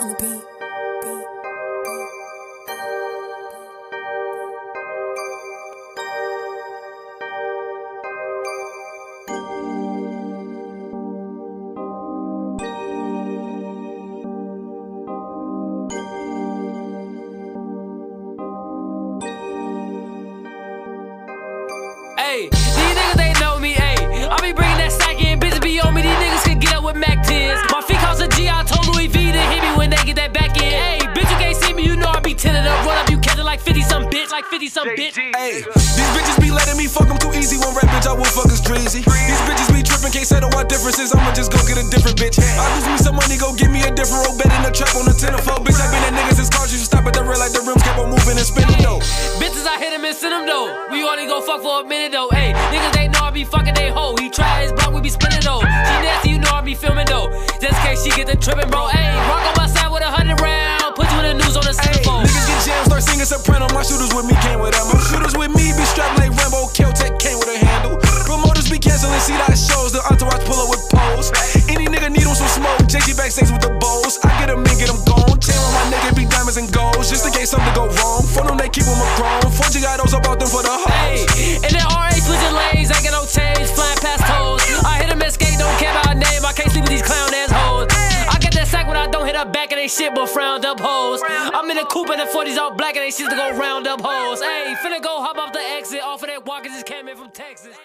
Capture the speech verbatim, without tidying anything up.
on the beat. Hey, these niggas, they know me, ayy. I be bringing that sack in, bitches be on me. These niggas can get up with Mac tens. My feet cost a G, I told Louis V to hit me when they get that back in. Hey, bitch, you can't see me, you know I be tinted up. Run up, you catch it like fifty some bitch, like fifty some bitch. Hey, these bitches be letting me fuck them too easy. One rap bitch, I would fuck is dreezy. These bitches be tripping, can't settle our differences. I'ma just go get a different bitch. I lose me some money, go get me a different road. Bet in the trap on the ten to four. Bitch, I been that niggas is cars, you should stop at the real like the rims kept on moving and spinning though. Bitches, I hit him and send him though. We only go fuck for a minute though. Ayy, niggas, they know I be fucking they hoe. He try his block, we be spinning though. She nasty, you know I be filming though. Just in case she get the tripping, bro. Ayy, rock on my side with a hundred round. Put you in the news on the cell phone. Niggas get jammed, start singing soprano. My shooters with me came with them. My shooters with me be strapped like Rambo. Kel-Tec came with a handle. Promoters be canceling, see that shows. The entourage pull up with poles. Any nigga need on some smoke. J G backstage with the bows. I get them in, get them gone. Chain on my nigga be diamonds and golds. Just in case something go wrong. For them, they keep them a chrome. four G got those, I bought them for the hoes. And then R A switching lanes. I get no change, flying past hoes. I hit them and skate, don't care about name. I can't sleep with these clown assholes. I get that sack when I don't hit her back and they shit but frowned up hoes. I'm in a coupe in the forties all black and they shit to go round up hoes. Ayy, finna go hop off the exit. Off of that walk, I just came in from Texas.